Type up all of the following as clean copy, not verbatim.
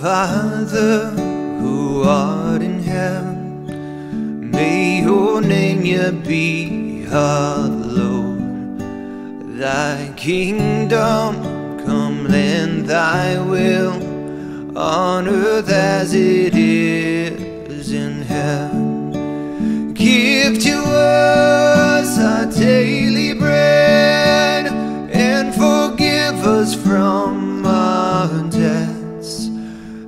Father, who art in heaven, may your name be hallowed. Thy kingdom come, and thy will on earth as it is in heaven. Give to us our daily bread, and forgive us from our debts,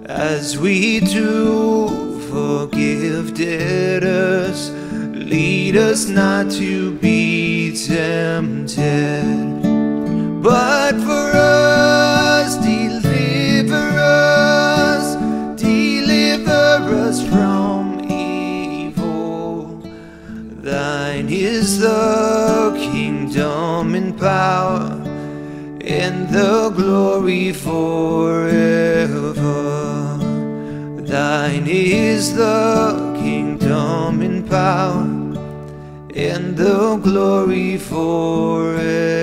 as we do forgive debtors. Lead us not to be tempted, but for us, deliver us from evil. Thine is the kingdom and power and the glory forever. Thine is the kingdom and power and the glory forever.